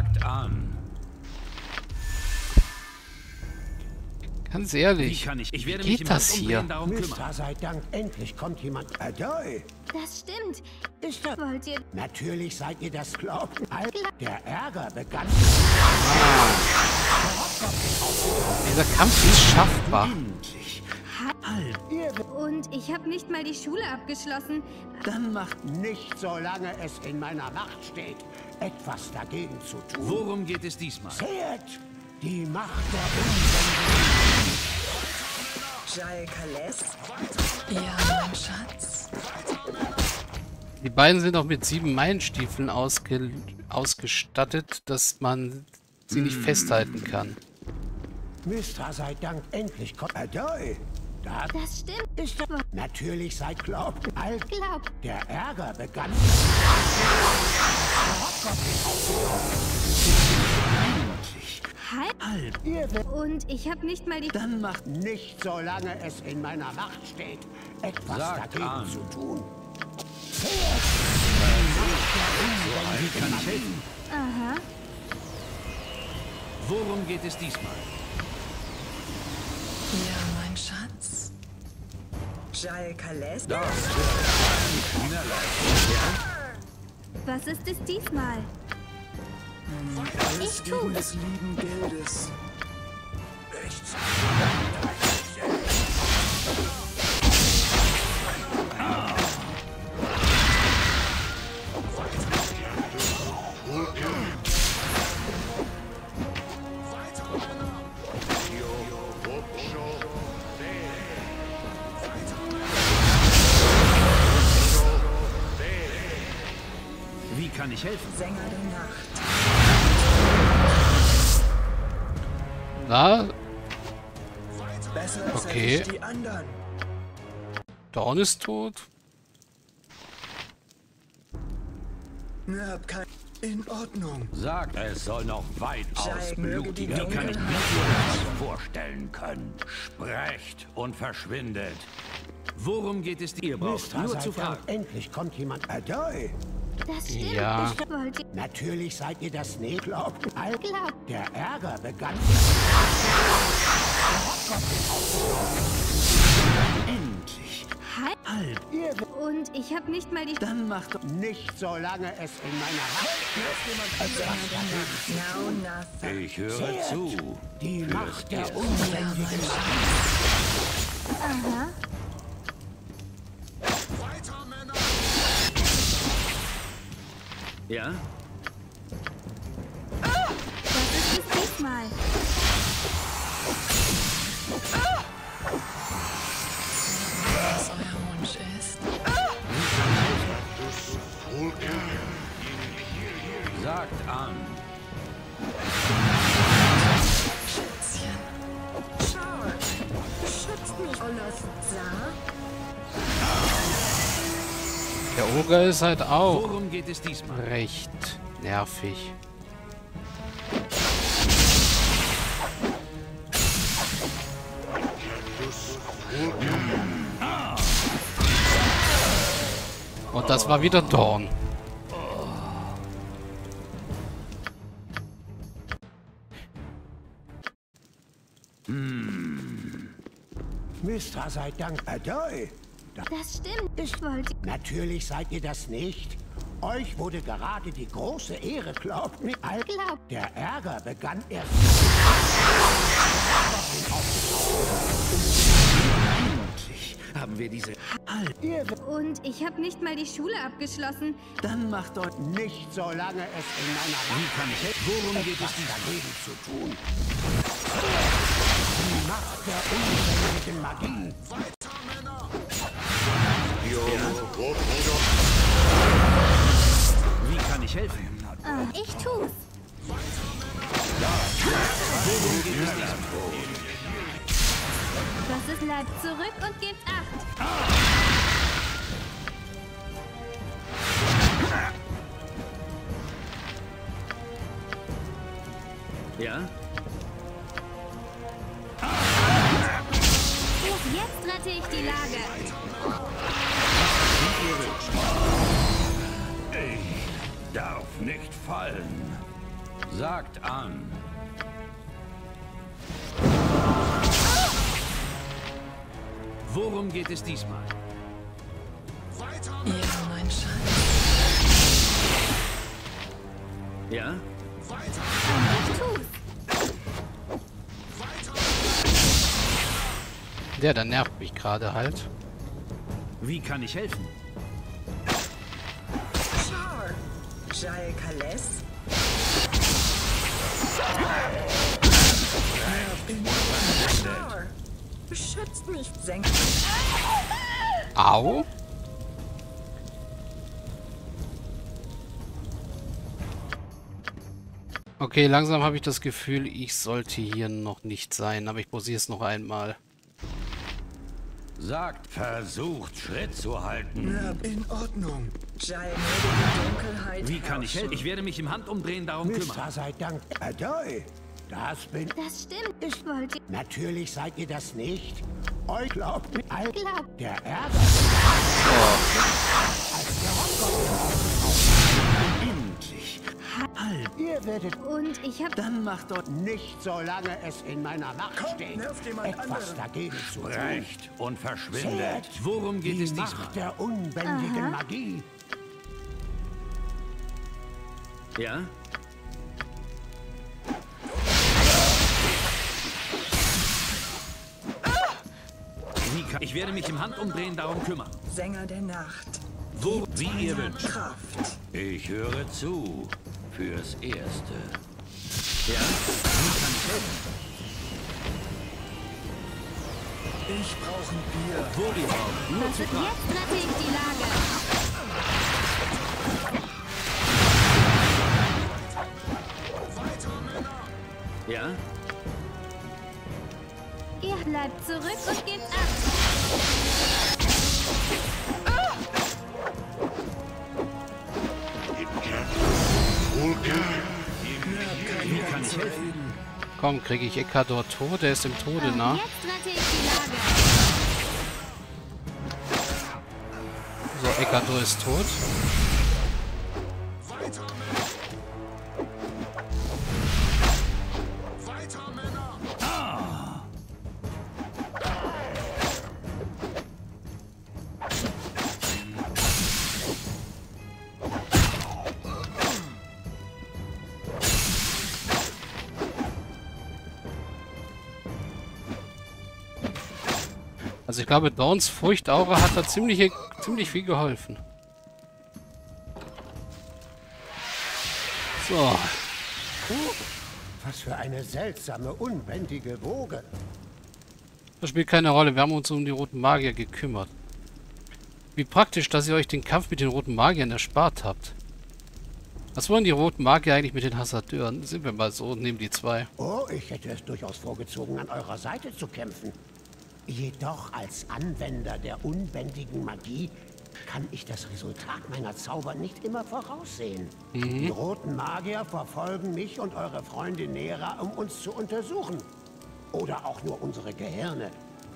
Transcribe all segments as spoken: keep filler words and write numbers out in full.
Jagd an. Ganz ehrlich, wie, kann ich? Ich werde wie geht mich das hier? Mister, sei Dank, endlich kommt jemand. Adol. Das stimmt. Ist das... Wollt ihr... Natürlich seid ihr das glauben. Der Ärger begann. Ah. Dieser Kampf ist schaffbar. Endlich. Und ich habe nicht mal die Schule abgeschlossen. Dann macht nicht, solange es in meiner Macht steht, etwas dagegen zu tun. Worum geht es diesmal? Seht die Macht der Umwelt. Ja, mein Schatz. Die beiden sind auch mit sieben Meilenstiefeln ausge ausgestattet, dass man sie nicht hm. festhalten kann. Mister, sei Dank, endlich kommt Adol. Das, das stimmt. Ist das natürlich seid glaubt. Alt glaubt. Der Ärger begann. Halb. Und ich habe nicht mal die... Dann macht nicht, solange es in meiner Macht steht, etwas Sag dagegen an. zu tun. Wie kann ich helfen? Aha. Worum geht es diesmal? Ja, mein Schatz. Was ist es diesmal? Ich tue es. Lieben Geldes. Kann ich helfen? Sänger der Nacht. Na? Okay. Dorn ist tot. In Ordnung. Sagt, es soll noch weitaus blutiger. Wie kann ich mir das vorstellen können? Sprecht und verschwindet. Worum geht es dir? Ihr braucht nur zu fragen. Endlich kommt jemand. Adol. Das stimmt. Ja. Natürlich seid ihr das nicht glaubt. Der Ärger begann. Endlich. Halb. Und ich habe nicht mal die... Dann macht nicht, solange es in meiner Hand ist. Ich höre zu. Die Macht der Unbändigen. Aha. Ja? Ah! Das ist es diesmal. Ah! Was euer Wunsch ist. Ah! Sagt an. Schätzchen. Schau. Schützt mich, Olaf. Der Ogre ist halt auch Worum geht es diesmal? recht nervig. Und das war wieder Dorn. Hm. Mister, sei Dank, Adol. Das stimmt, ich wollte... Natürlich seid ihr das nicht. Euch wurde gerade die große Ehre, glaubt mir. Glaubt. Der Ärger begann erst... Endlich haben wir diese... Und ich habe nicht mal die Schule abgeschlossen. Dann macht euch nicht, solange es in meiner... Wie kann ich... Worum geht es dagegen zu tun? Die Macht der unbändigen Magie. Wie kann ich helfen? Ah, ich tu's. Das ist leid. Zurück und gebt acht. Ja? Jetzt rette ich die Lage. Ich darf nicht fallen. Sagt an. Worum geht es diesmal? Ja, mein Schatz. Ja? Ja, der nervt mich gerade halt. Wie kann ich helfen? Jai Kales. Beschützt mich, senkt. Au. Okay, langsam habe ich das Gefühl, ich sollte hier noch nicht sein, aber ich probiere es noch einmal. Sagt, versucht Schritt zu halten. Ja, in Ordnung. Jai, die Dunkelheit. Wie kann ich helfen? Ich werde mich im Handumdrehen darum Mister kümmern. Mister sei Dank. Adol, das bin... Das stimmt, ich wollte... Natürlich seid ihr das nicht. Euch glaubt mit all... Glaubt. Der Ärger... Halt. Ihr werdet... Und ich hab... Dann macht dort nicht, solange es in meiner Macht steht. Nervt jemand etwas dagegen zu tun. Recht und verschwindet. Seht, worum geht es diesmal? Die Macht der unbändigen Aha. Magie. Ja? Ah! Ich werde mich im Handumdrehen darum kümmern. Sänger der Nacht. Wo... Wie ihr wünscht. Kraft. Ich höre zu. Fürs Erste. Ja? Wie kann ich helfen? Ich brauche ein Bier. Wo die brauchen? Nur zu fragen. Jetzt rette ich die Lage. Weiter, Männer. Ja? Ihr bleibt zurück und geht ab. Komm, kriege ich Ekador tot? Der ist im Tode, oh, na? So, Ekador ist tot. Weiter, Männer. Weiter, Männer. Ah. Also ich glaube, Dawns Furchtaura hat da ziemlich, ziemlich viel geholfen. So. Was für eine seltsame, unbändige Woge. Das spielt keine Rolle. Wir haben uns um die roten Magier gekümmert. Wie praktisch, dass ihr euch den Kampf mit den roten Magiern erspart habt. Was wollen die roten Magier eigentlich mit den Hasardeuren? Sind wir mal so, nehmen die zwei. Oh, ich hätte es durchaus vorgezogen, an eurer Seite zu kämpfen. Jedoch als Anwender der unbändigen Magie kann ich das Resultat meiner Zauber nicht immer voraussehen. Mhm. Die roten Magier verfolgen mich und eure Freundin Nera, um uns zu untersuchen. Oder auch nur unsere Gehirne.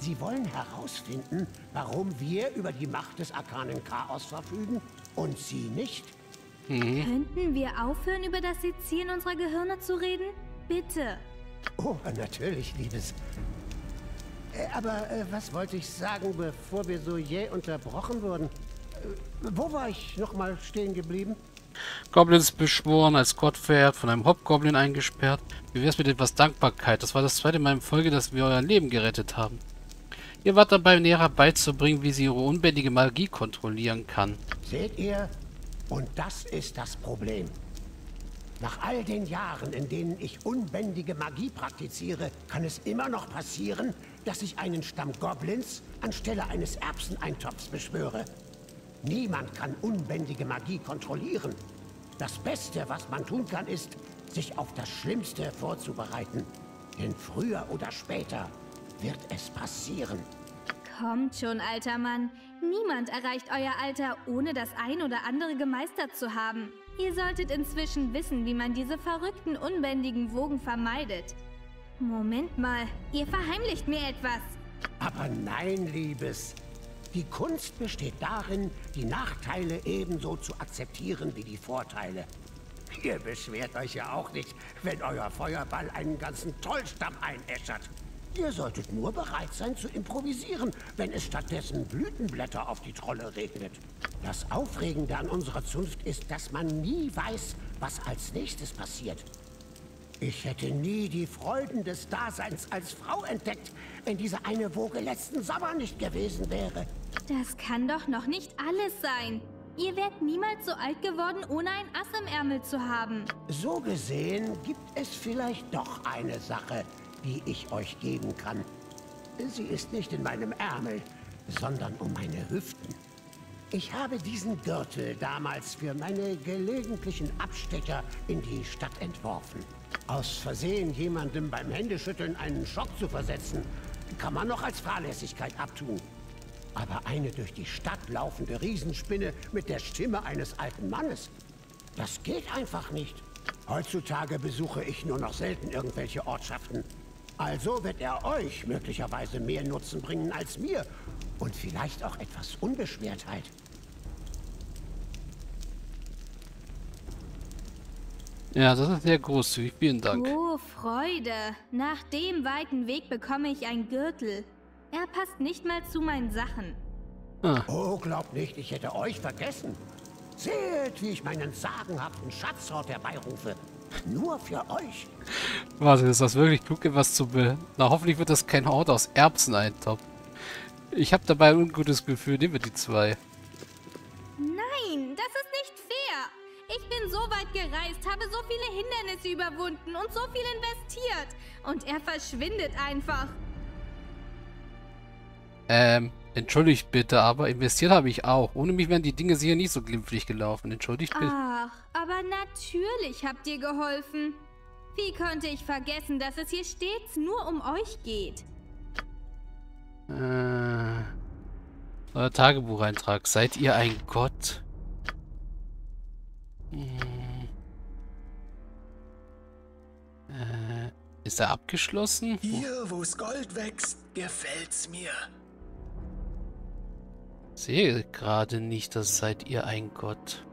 Sie wollen herausfinden, warum wir über die Macht des arkanen Chaos verfügen und sie nicht. Mhm. Könnten wir aufhören, über das Sezieren unserer Gehirne zu reden? Bitte. Oh, natürlich, Liebes. Aber äh, was wollte ich sagen, bevor wir so jäh unterbrochen wurden? Äh, wo war ich nochmal stehen geblieben? Goblins beschworen, als Gottpferd, von einem Hobgoblin eingesperrt. Wie wär's mit etwas Dankbarkeit? Das war das zweite Mal in Folge, dass wir euer Leben gerettet haben. Ihr wart dabei, Nera beizubringen, wie sie ihre unbändige Magie kontrollieren kann. Seht ihr? Und das ist das Problem. Nach all den Jahren, in denen ich unbändige Magie praktiziere, kann es immer noch passieren, dass ich einen Stamm Goblins anstelle eines Erbseneintopfs beschwöre. Niemand kann unbändige Magie kontrollieren. Das Beste, was man tun kann, ist, sich auf das Schlimmste vorzubereiten. Denn früher oder später wird es passieren. Kommt schon, alter Mann. Niemand erreicht euer Alter, ohne das ein oder andere gemeistert zu haben. Ihr solltet inzwischen wissen, wie man diese verrückten, unbändigen Wogen vermeidet. Moment mal, ihr verheimlicht mir etwas. Aber nein, Liebes. Die Kunst besteht darin, die Nachteile ebenso zu akzeptieren wie die Vorteile. Ihr beschwert euch ja auch nicht, wenn euer Feuerball einen ganzen Tollstamm einäschert. Ihr solltet nur bereit sein zu improvisieren, wenn es stattdessen Blütenblätter auf die Trolle regnet. Das Aufregende an unserer Zunft ist, dass man nie weiß, was als nächstes passiert. Ich hätte nie die Freuden des Daseins als Frau entdeckt, wenn diese eine Woge letzten Sommer nicht gewesen wäre. Das kann doch noch nicht alles sein. Ihr wärt niemals so alt geworden, ohne ein Ass im Ärmel zu haben. So gesehen gibt es vielleicht doch eine Sache, die ich euch geben kann. Sie ist nicht in meinem Ärmel, sondern um meine Hüften. Ich habe diesen Gürtel damals für meine gelegentlichen Abstecher in die Stadt entworfen. Aus Versehen jemandem beim Händeschütteln einen Schock zu versetzen, kann man noch als Fahrlässigkeit abtun. Aber eine durch die Stadt laufende Riesenspinne mit der Stimme eines alten Mannes, das geht einfach nicht. Heutzutage besuche ich nur noch selten irgendwelche Ortschaften. Also wird er euch möglicherweise mehr Nutzen bringen als mir. Und vielleicht auch etwas Unbeschwertheit. Ja, das ist sehr großzügig. Vielen Dank. Oh, Freude. Nach dem weiten Weg bekomme ich einen Gürtel. Er passt nicht mal zu meinen Sachen. Ah. Oh, glaubt nicht, ich hätte euch vergessen. Seht, wie ich meinen sagenhaften Schatzhort herbeirufe. Nur für euch. Warte, ist das wirklich klug, etwas zu be... Na, hoffentlich wird das kein Hort aus Erbsen eintopfen. Ich habe dabei ein ungutes Gefühl. Nehmen wir die zwei. Nein, das ist nicht fair. Ich bin so weit gereist, habe so viele Hindernisse überwunden und so viel investiert. Und er verschwindet einfach. Ähm, entschuldigt bitte, aber investiert habe ich auch. Ohne mich wären die Dinge sicher nicht so glimpflich gelaufen. Entschuldigt bitte. Ach, aber natürlich habt ihr geholfen. Wie konnte ich vergessen, dass es hier stets nur um euch geht? Äh, euer Tagebucheintrag. Seid ihr ein Gott? Hm. Äh, ist er abgeschlossen? Hier, wo's Gold wächst, gefällt's mir. Sehe gerade nicht, dass seid ihr ein Gott.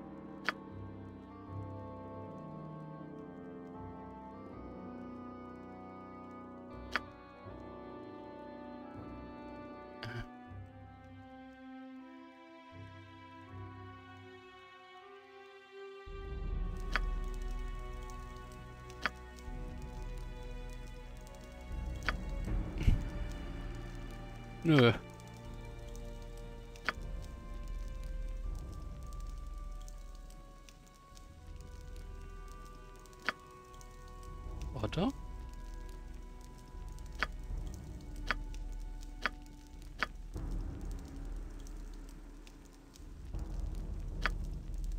Nö. Oder?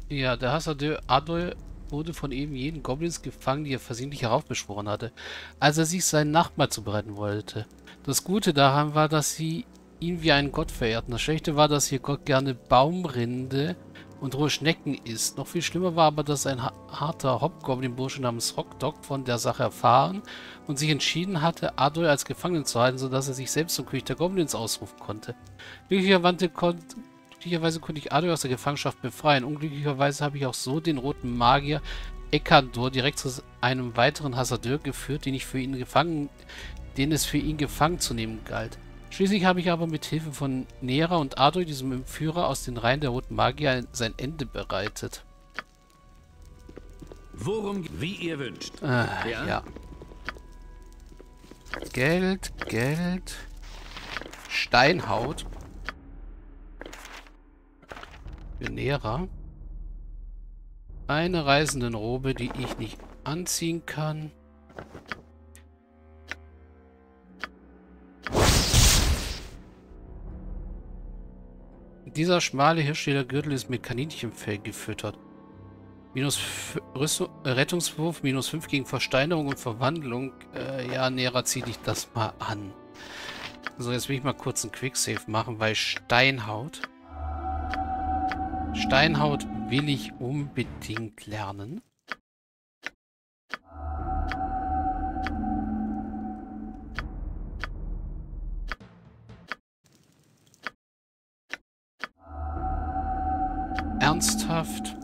Ja, der Hassadeur Adol wurde von eben jenen Goblins gefangen, die er versehentlich heraufbeschworen hatte, als er sich seinen Nachtmahl zubereiten wollte. Das Gute daran war, dass sie ihn wie einen Gott verehrten. Das Schlechte war, dass ihr Gott gerne Baumrinde und rohe Schnecken isst. Noch viel schlimmer war aber, dass ein harter Hobgoblin-Bursche namens Hockdok von der Sache erfahren und sich entschieden hatte, Adol als Gefangenen zu halten, sodass er sich selbst zum König der Goblins ausrufen konnte. Glücklicherweise konnte ich Adol aus der Gefangenschaft befreien. Unglücklicherweise habe ich auch so den roten Magier Ekador direkt zu einem weiteren Hassadeur geführt, den ich für ihn gefangen... den es für ihn gefangen zu nehmen galt. Schließlich habe ich aber mit Hilfe von Nera und Adol, diesem Führer aus den Reihen der Roten Magier, sein Ende bereitet. Worum, wie ihr wünscht. Ah, ja. ja. Geld, Geld. Steinhaut. Für Nera. Eine Reisendenrobe, die ich nicht anziehen kann. Dieser schmale Hirschledergürtel ist mit Kaninchenfell gefüttert. Minus Rüstung, Rettungswurf, minus fünf gegen Versteinerung und Verwandlung. Äh, ja, Nera, zieh dich das mal an. So, jetzt will ich mal kurz einen Quicksave machen, weil Steinhaut... Steinhaut will ich unbedingt lernen. Ernsthaft?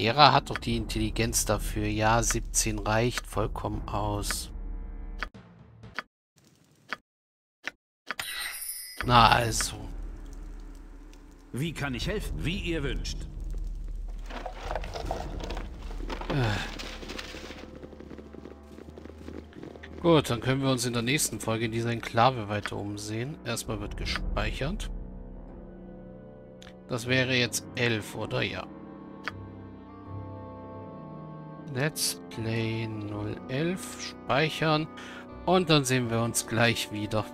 Nera hat doch die Intelligenz dafür. Ja, siebzehn reicht vollkommen aus. Na also. Wie kann ich helfen? Wie ihr wünscht. Äh. Gut, dann können wir uns in der nächsten Folge in dieser Enklave weiter umsehen. Erstmal wird gespeichert. Das wäre jetzt elf, oder? Ja. Let's Play null elf. Speichern. Und dann sehen wir uns gleich wieder.